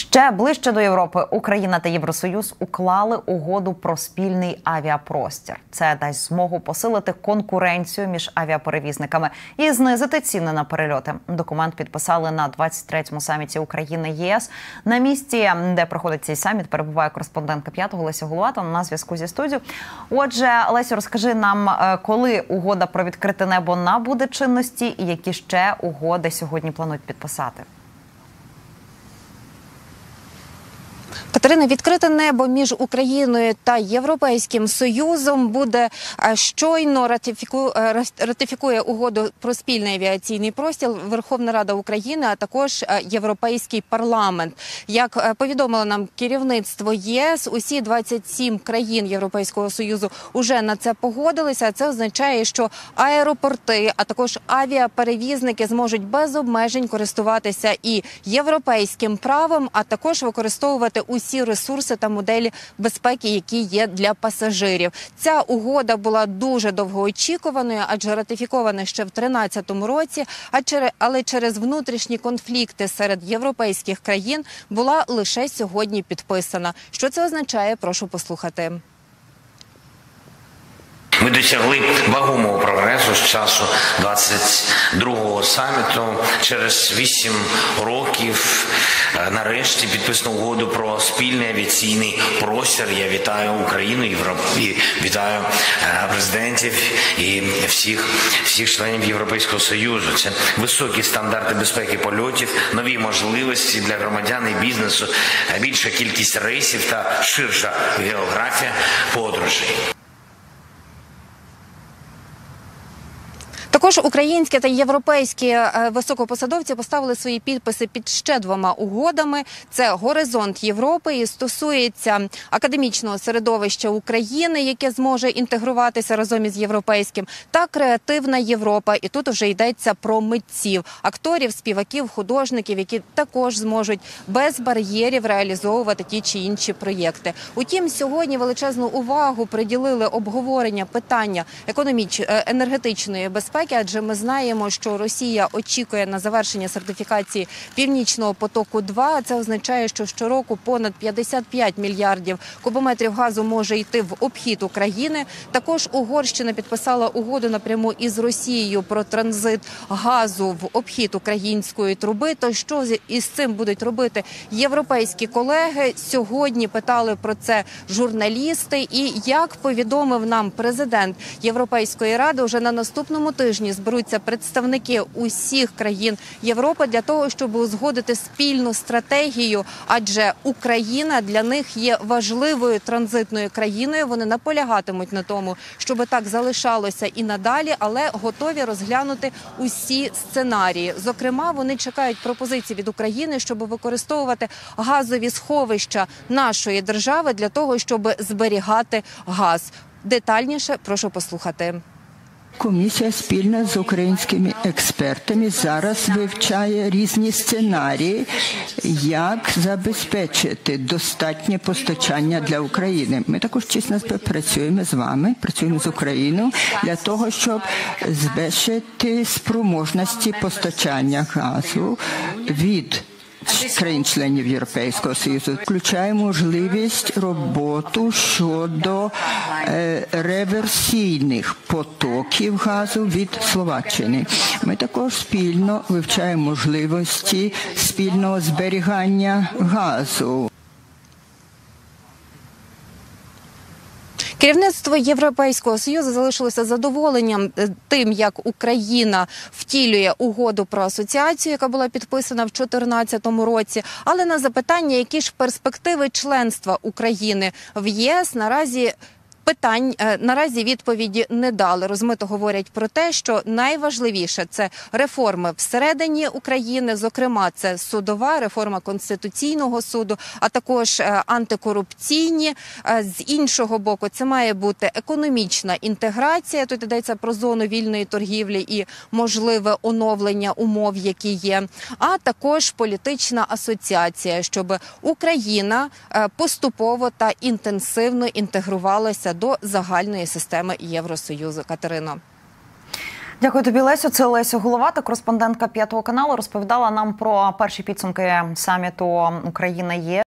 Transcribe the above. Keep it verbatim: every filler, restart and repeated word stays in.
Ще ближче до Європи Україна та Євросоюз уклали угоду про спільний авіапростір. Це дасть змогу посилити конкуренцію між авіаперевізниками і знизити ціни на перельоти. Документ підписали на двадцять третьому саміті України-ЄС. На місці, де проходить цей саміт, перебуває кореспондентка п'ятого Леся Головата. На зв'язку зі студією. Отже, Лесю, розкажи нам, коли угода про відкрите небо набуде чинності і які ще угоди сьогодні планують підписати? Катерина, відкрите небо між Україною та Європейським Союзом буде щойно ратифіку... ратифікує угоду про спільний авіаційний простір Верховна Рада України, а також Європейський парламент. Як повідомило нам керівництво ЄС, усі двадцять сім країн Європейського Союзу уже на це погодилися. Це означає, що аеропорти, а також авіаперевізники зможуть без обмежень користуватися і європейським правом, а також використовувати усі Усі ресурси та моделі безпеки, які є для пасажирів. Ця угода була дуже довгоочікуваною, адже ратифікована ще в дві тисячі тринадцятому році, але через внутрішні конфлікти серед європейських країн була лише сьогодні підписана. Що це означає? Прошу послухати. Ми досягли вагомого прогресу з часу двадцять другого саміту. Через вісім років нарешті підписано угоду про спільний авіаційний простір. Я вітаю Україну, і вітаю президентів і всіх, всіх членів Європейського Союзу. Це високі стандарти безпеки польотів, нові можливості для громадян і бізнесу, більша кількість рейсів та ширша географія подорожей. Також українські та європейські високопосадовці поставили свої підписи під ще двома угодами. Це «Горизонт Європи» і стосується академічного середовища України, яке зможе інтегруватися разом із європейським, та «Креативна Європа». І тут уже йдеться про митців, акторів, співаків, художників, які також зможуть без бар'єрів реалізовувати ті чи інші проєкти. Утім, сьогодні величезну увагу приділили обговорення питання економічної, енергетичної безпеки, адже ми знаємо, що Росія очікує на завершення сертифікації «Північного потоку-два». Це означає, що щороку понад п'ятдесят п'ять мільярдів кубометрів газу може йти в обхід України. Також Угорщина підписала угоду напряму із Росією про транзит газу в обхід української труби. То що із цим будуть робити європейські колеги? Сьогодні питали про це журналісти. І, як повідомив нам президент Європейської Ради, вже на наступному тижні зберуться представники усіх країн Європи для того, щоб узгодити спільну стратегію, адже Україна для них є важливою транзитною країною. Вони наполягатимуть на тому, щоб так залишалося і надалі, але готові розглянути усі сценарії. Зокрема, вони чекають пропозиції від України, щоб використовувати газові сховища нашої держави для того, щоб зберігати газ. Детальніше прошу послухати. Комісія спільно з українськими експертами зараз вивчає різні сценарії, як забезпечити достатнє постачання для України. Ми також чесно працюємо з вами, працюємо з Україною для того, щоб збільшити спроможності постачання газу від країн-членів Європейського Союзу. Включає можливість роботу щодо е, реверсійних потоків газу від Словаччини. Ми також спільно вивчаємо можливості спільного зберігання газу. Керівництво Європейського Союзу залишилося задоволенням тим, як Україна втілює угоду про асоціацію, яка була підписана в дві тисячі чотирнадцятому році. Але на запитання, які ж перспективи членства України в ЄС, наразі питань наразі відповіді не дали. Розмито говорять про те, що найважливіше – це реформи всередині України, зокрема, це судова, реформа Конституційного суду, а також антикорупційні. З іншого боку, це має бути економічна інтеграція, тут йдеться про зону вільної торгівлі і можливе оновлення умов, які є, а також політична асоціація, щоб Україна поступово та інтенсивно інтегрувалася до загальної системи Євросоюзу. Катерино. Дякую тобі, Лесю. Це Леся Головата, кореспондентка п'ятого каналу, розповідала нам про перші підсумки саміту Україна-ЄС.